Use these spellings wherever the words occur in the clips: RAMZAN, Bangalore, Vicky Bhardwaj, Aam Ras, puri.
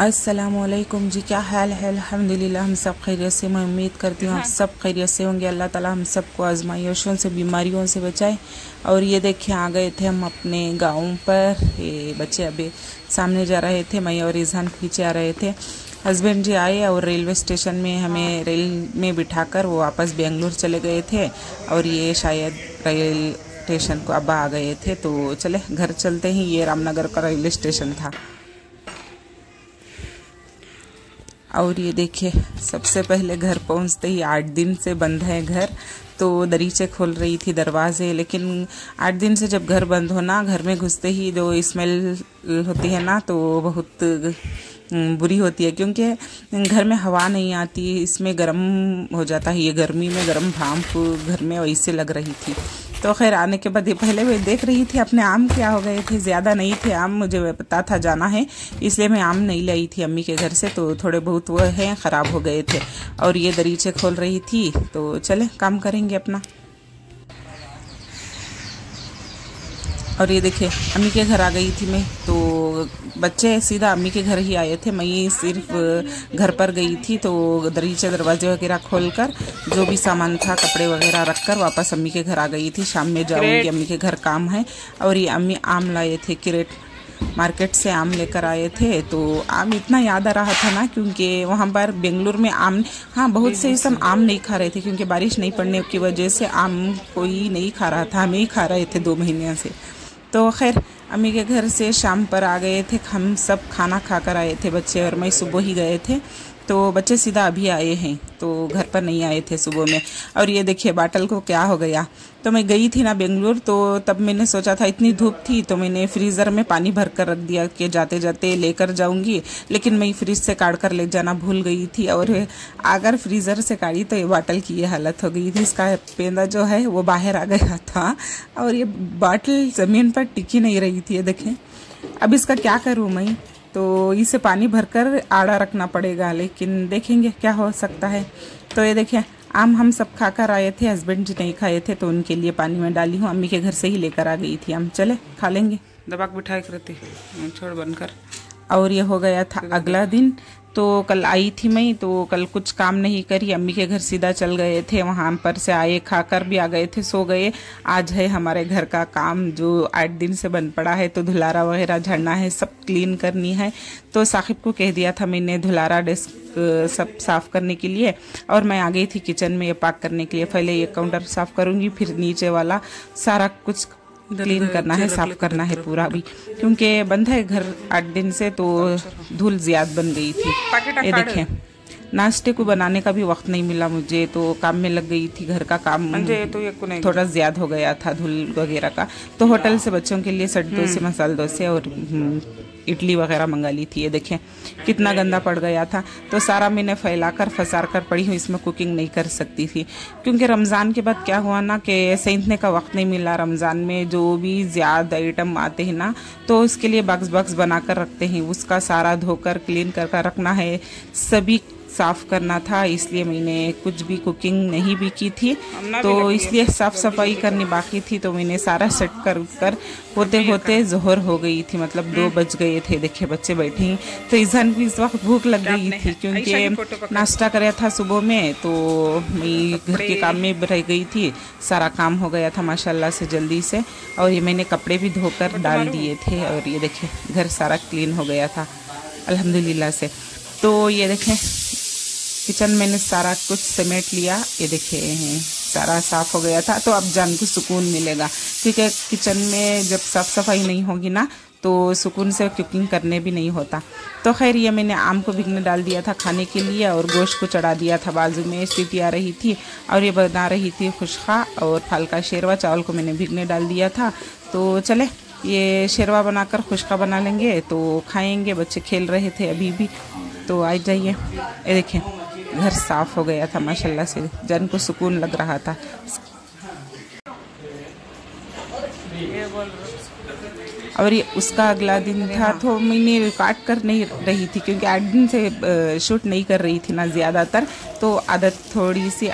अस्सलामुअलैकुम जी, क्या हाल है? अल्हम्दुलिल्लाह, हम सब खैरियत से। मैं उम्मीद करती हूँ आप सब खैरियत से होंगे। अल्लाह ताला हम सबको आजमाइशों से, बीमारियों से बचाए। और ये देखिए आ गए थे हम अपने गांव पर। ये बच्चे अभी सामने जा रहे थे, मैं और रिज़ान पीछे आ रहे थे। हस्बैंड जी आए और रेलवे स्टेशन में हमें रेल में बिठाकर वो वापस बेंगलुरु चले गए थे। और ये शायद रेल स्टेशन को अब आ गए थे। तो चले घर चलते ही। ये रामनगर का रेलवे स्टेशन था। और ये देखिए सबसे पहले घर पहुंचते ही 8 दिन से बंद है घर। तो दरीचे खोल रही थी दरवाजे, लेकिन 8 दिन से जब घर बंद होना, घर में घुसते ही जो स्मेल होती है ना, तो बहुत बुरी होती है, क्योंकि घर में हवा नहीं आती, इसमें गर्म हो जाता है। ये गर्मी में गर्म भाप घर में वैसे लग रही थी। तो खैर आने के बाद ये पहले मैं देख रही थी अपने आम क्या हो गए थे। ज़्यादा नहीं थे आम, मुझे पता था जाना है इसलिए मैं आम नहीं लाई थी अम्मी के घर से। तो थोड़े बहुत वो हैं ख़राब हो गए थे। और ये दरीचे खोल रही थी। तो चले काम करेंगे अपना। और ये देखिए अम्मी के घर आ गई थी मैं। तो बच्चे सीधा अम्मी के घर ही आए थे, मैं सिर्फ घर पर गई थी। तो दरीचे दरवाजे वगैरह खोलकर जो भी सामान था कपड़े वगैरह रखकर वापस अम्मी के घर आ गई थी। शाम में जाऊँगी, अम्मी के घर काम है। और ये अम्मी आम लाए थे, क्रेट मार्केट से आम लेकर आए थे। तो आम इतना याद आ रहा था ना, क्योंकि वहाँ पर बेंगलुरु में आम, हाँ बहुत से इस आम नहीं खा रहे थे, क्योंकि बारिश नहीं पड़ने की वजह से आम कोई नहीं खा रहा था। हम ही खा रहे थे 2 महीने से। तो खैर अम्मी के घर से शाम पर आ गए थे हम सब। खाना खा कर आए थे बच्चे, और मैं सुबह ही गए थे। तो बच्चे सीधा अभी आए हैं, तो घर पर नहीं आए थे सुबह में। और ये देखिए बाटल को क्या हो गया। तो मैं गई थी ना बेंगलुरु, तो तब मैंने सोचा था, इतनी धूप थी तो मैंने फ्रीज़र में पानी भर कर रख दिया कि जाते जाते लेकर जाऊंगी। लेकिन मैं फ्रिज से काट कर ले जाना भूल गई थी, और अगर फ्रीज़र से काढ़ी तो ये बाटल की ये हालत हो गई थी। इसका पेंदा जो है वो बाहर आ गया था, और ये बाटल ज़मीन पर टिकी नहीं रही थी। ये देखें, अब इसका क्या करूँ मैं? तो इसे पानी भरकर आड़ा रखना पड़ेगा, लेकिन देखेंगे क्या हो सकता है। तो ये देखिए आम हम सब खा कर आए थे, हस्बैंड जी नहीं खाए थे, तो उनके लिए पानी में डाली हूँ। अम्मी के घर से ही लेकर आ गई थी आम, चले खा लेंगे। दबाक बिठाए करते छोड़ बनकर। और ये हो गया था अगला दिन। तो कल आई थी मैं, तो कल कुछ काम नहीं करी, अम्मी के घर सीधा चल गए थे। वहाँ पर से आए, खाकर भी आ गए थे, सो गए। आज है हमारे घर का काम जो 8 दिन से बंद पड़ा है। तो धुलारा वगैरह झड़ना है, सब क्लीन करनी है। तो साकिब को कह दिया था मैंने धुलारा डेस्क सब साफ़ करने के लिए, और मैं आ गई थी किचन में ये पाक करने के लिए। पहले ये काउंटर साफ़ करूँगी, फिर नीचे वाला सारा कुछ क्लीन करना है, साफ करना है पूरा भी, क्योंकि बंद है घर 8 दिन से, तो धूल ज़्यादा बन गई थी। ये देखें नाश्ते को बनाने का भी वक्त नहीं मिला मुझे, तो काम में लग गई थी। घर का काम थोड़ा ज़्यादा हो गया था धूल वगैरह का। तो होटल से बच्चों के लिए सट डोसे, मसाला डोसे और इडली वगैरह मंगा ली थी। ये देखें कितना गंदा पड़ गया था। तो सारा मैंने फैलाकर फसार कर पड़ी हूँ, इसमें कुकिंग नहीं कर सकती थी, क्योंकि रमज़ान के बाद क्या हुआ ना कि सैंतने का वक्त नहीं मिला। रमज़ान में जो भी ज़्यादा आइटम आते हैं ना, तो उसके लिए बक्स बना कर रखते हैं, उसका सारा धोकर क्लीन कर कर रखना है, सभी साफ़ करना था। इसलिए मैंने कुछ भी कुकिंग नहीं भी की थी, तो इसलिए साफ़ सफाई करनी बाकी थी। तो मैंने सारा सेट कर कर होते होते ज़ोहर हो गई थी, मतलब 2 बज गए थे। देखे बच्चे बैठे हैं, तो इज़ान को इस वक्त भूख लग गई थी, क्योंकि नाश्ता कराया था सुबह में। तो मैं घर के काम में रह गई थी, सारा काम हो गया था माशाल्लाह से जल्दी से। और ये मैंने कपड़े भी धोकर डाल दिए थे, और ये देखे घर सारा क्लीन हो गया था अल्हम्दुलिल्लाह से। तो ये देखें किचन मैंने सारा कुछ समेट लिया। ये देखे सारा साफ़ हो गया था, तो अब जान को सुकून मिलेगा। ठीक है, किचन में जब साफ़ सफाई नहीं होगी ना, तो सुकून से कुकिंग करने भी नहीं होता। तो खैर ये मैंने आम को भिगने डाल दिया था खाने के लिए, और गोश्त को चढ़ा दिया था। बाजू में सीटी आ रही थी, और ये बना रही थी खुशखा और फालका शेरवा। चावल को मैंने भिगने डाल दिया था। तो चले ये शेरवा बनाकर खुशखा बना लेंगे, तो खाएँगे। बच्चे खेल रहे थे अभी भी, तो आ जाइए। ये देखें घर साफ़ हो गया था माशाल्लाह से, जान को सुकून लग रहा था। और ये उसका अगला दिन था, तो मैंने काट कर नहीं रही थी, क्योंकि 8 दिन से शूट नहीं कर रही थी ना ज़्यादातर, तो आदत थोड़ी सी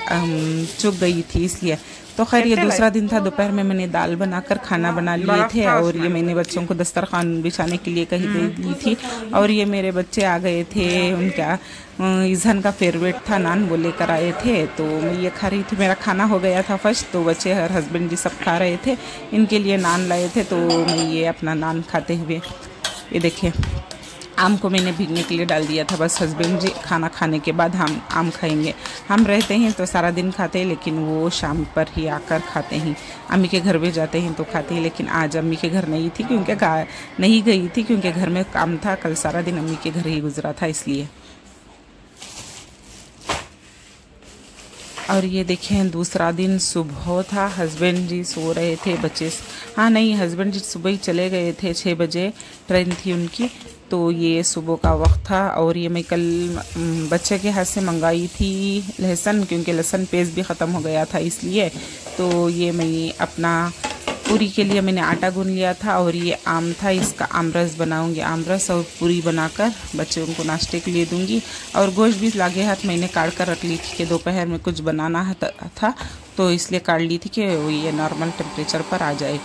चुक गई थी इसलिए। तो खैर ये दूसरा दिन था। दोपहर में मैंने दाल बनाकर खाना बना लिए थे और ये मैंने बच्चों को दस्तरखान बिछाने के लिए कही दे दी थी। और ये मेरे बच्चे आ गए थे, उनका ईज़ान का फेवरेट था नान, वो लेकर आए थे। तो मैं ये खा रही थी, मेरा खाना हो गया था फर्स्ट, तो बच्चे और हस्बैंड जी सब खा रहे थे, इनके लिए नान लाए थे। तो मैं ये अपना नान खाते हुए, ये देखिए आम को मैंने भीगने के लिए डाल दिया था। बस हस्बैंड जी खाना खाने के बाद हम आम खाएंगे। हम रहते हैं तो सारा दिन खाते हैं, लेकिन वो शाम पर ही आकर खाते हैं। अम्मी के घर भी जाते हैं तो खाते हैं, लेकिन आज अम्मी के घर नहीं थी क्योंकि नहीं गई थी, क्योंकि घर में काम था। कल सारा दिन अम्मी के घर ही गुजरा था इसलिए। और ये देखें दूसरा दिन सुबह था, हस्बैंड जी सो रहे थे, बच्चे हाँ नहीं, हस्बैंड जी सुबह ही चले गए थे, 6 बजे ट्रेन थी उनकी। तो ये सुबह का वक्त था। और ये मैं कल बच्चे के हाथ से मंगाई थी लहसुन, क्योंकि लहसुन पेस्ट भी ख़त्म हो गया था इसलिए। तो ये मैं अपना पूरी के लिए मैंने आटा गूँध लिया था। और ये आम था, इसका आम रस बनाऊँगी। आम रस और पूरी बनाकर बच्चों को नाश्ते के लिए दूँगी। और गोश्त भी लागे हाथ मैंने काट कर रख ली थी कि दोपहर में कुछ बनाना था, तो इसलिए काट ली थी कि वो ये नॉर्मल टेम्परेचर पर आ जाए।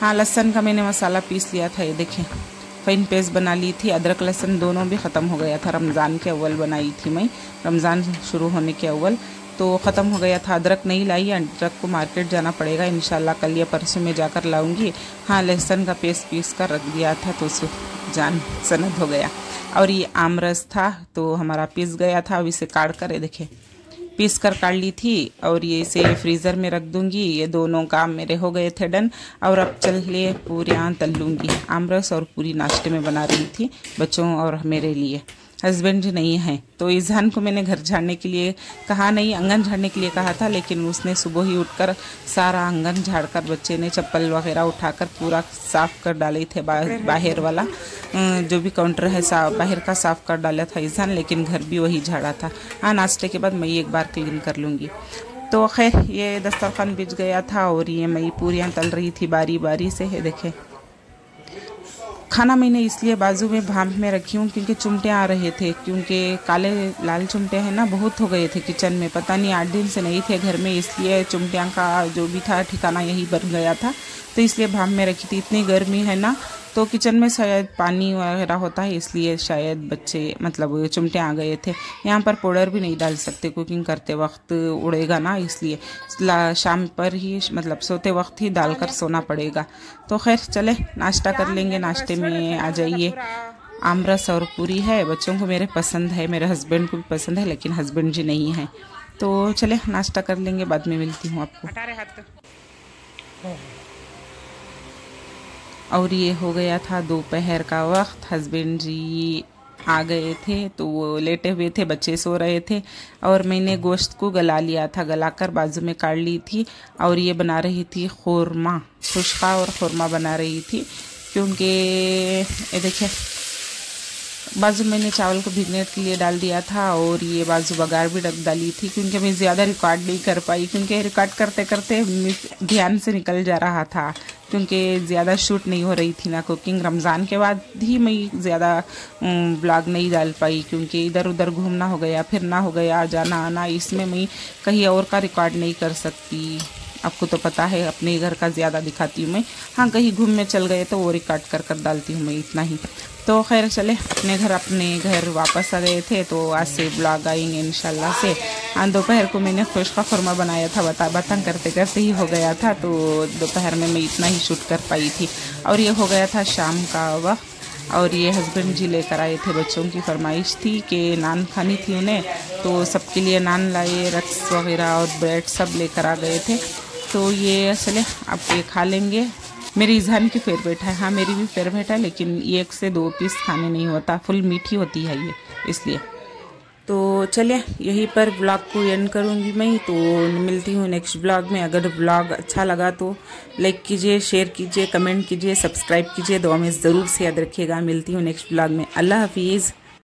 हाँ, लहसुन का मैंने मसाला पीस लिया था, ये देखें फाइन पेस्ट बना ली थी। अदरक लहसुन दोनों भी ख़त्म हो गया था, रमज़ान के अव्वल बनाई थी मैं, रमज़ान शुरू होने के अव्वल, तो ख़त्म हो गया था। अदरक नहीं लाई, अदरक को मार्केट जाना पड़ेगा इंशाल्लाह, कल या परसों में जाकर लाऊंगी। हाँ, लहसुन का पेस्ट पीस कर रख दिया था तो उसे जान सनद हो गया। और ये आम रस था तो हमारा पीस गया था, अब इसे काट कर, ये देखें पीस कर काट ली थी। और ये इसे फ्रीज़र में रख दूंगी। ये दोनों काम मेरे हो गए थे डन। और अब चल लिए पूरियाँ तल लूँगी। आम रस और पूरी नाश्ते में बना रही थी बच्चों और मेरे लिए, हस्बैंड नहीं हैं। तो ईज़ान को मैंने घर झाड़ने के लिए कहा नहीं, आंगन झाड़ने के लिए कहा था, लेकिन उसने सुबह ही उठकर सारा आंगन झाड़कर, बच्चे ने चप्पल वगैरह उठाकर पूरा साफ़ कर डाले थे। बाहर वाला जो भी काउंटर है बाहर का साफ़ कर डाला था ईज़ान, लेकिन घर भी वही झाड़ा था। हाँ, नाश्ते के बाद मैं एक बार क्लीन कर लूँगी। तो खैर ये दस्तरखान बिछ गया था और ये मैं पूरियाँ तल रही थी बारी बारी से। देखें खाना मैंने इसलिए बाजू में भाप में रखी हूँ क्योंकि चिमटे आ रहे थे, क्योंकि काले लाल चिमटे हैं ना, बहुत हो गए थे किचन में, पता नहीं 8 दिन से नहीं थे घर में, इसलिए चिमटियाँ का जो भी था ठिकाना यही बन गया था। तो इसलिए भाप में रखी थी। इतनी गर्मी है ना, तो किचन में शायद पानी वगैरह होता है, इसलिए शायद बच्चे मतलब चिमटे आ गए थे। यहाँ पर पाउडर भी नहीं डाल सकते कुकिंग करते वक्त, उड़ेगा ना, इसलिए शाम पर ही मतलब सोते वक्त ही डालकर सोना पड़ेगा। तो खैर चले नाश्ता कर लेंगे। नाश्ते में आ जाइए आम रस और पूरी है, बच्चों को मेरे पसंद है, मेरे हस्बैंड को भी पसंद है, लेकिन हस्बैंड जी नहीं है। तो चले नाश्ता कर लेंगे, बाद में मिलती हूँ आपको। और ये हो गया था दोपहर का वक्त। हस्बैंड जी आ गए थे तो वो लेटे हुए थे, बच्चे सो रहे थे। और मैंने गोश्त को गला लिया था, गलाकर बाजू में काट ली थी। और ये बना रही थी ख़ुरमा, खुशका और ख़ुरमा बना रही थी, क्योंकि ये देखिए बाजू मैंने चावल को भिगने के लिए डाल दिया था। और ये बाजू बघार भी रख डाली थी क्योंकि मैं ज़्यादा रिकॉर्ड नहीं कर पाई, क्योंकि रिकॉर्ड करते करते ध्यान से निकल जा रहा था, क्योंकि ज़्यादा शूट नहीं हो रही थी ना कुकिंग। रमज़ान के बाद ही मैं ज़्यादा ब्लॉग नहीं डाल पाई, क्योंकि इधर उधर घूमना हो गया, फिरना हो गया, जाना आना, इसमें मैं कहीं और का रिकॉर्ड नहीं कर सकती। आपको तो पता है अपने घर का ज़्यादा दिखाती हूँ मैं। हाँ, कहीं घूमने चल गए तो वो रिकॉर्ड कर कर डालती हूँ मैं, इतना ही। तो खैर चले अपने घर वापस आ गए थे। तो आज से ब्लॉग आएंगे इंशाल्लाह से। हाँ, दोपहर को मैंने खुश का खुरमा बनाया था, बतान करते करते ही हो गया था, तो दोपहर में मैं इतना ही शूट कर पाई थी। और ये हो गया था शाम का वक्त। और ये हस्बैंड जी लेकर आए थे, बच्चों की फरमाइश थी कि नान खानी थी उन्हें, तो सबके लिए नान लाए, रक्स वगैरह और ब्रेड सब लेकर आ गए थे। तो ये चले अब ये खा लेंगे। मेरी ईज़ान की फेवरेट है, हाँ मेरी भी फेवरेट है, लेकिन 1 से 2 पीस खाने नहीं होता, फुल मीठी होती है ये, इसलिए। तो चलिए यहीं पर ब्लॉग को एंड करूँगी मैं। तो मिलती हूँ नेक्स्ट ब्लॉग में। अगर ब्लॉग अच्छा लगा तो लाइक कीजिए, शेयर कीजिए, कमेंट कीजिए, सब्सक्राइब कीजिए, दुआ में ज़रूर से याद रखिएगा। मिलती हूँ नेक्स्ट ब्लॉग में। अल्लाह हाफिज़।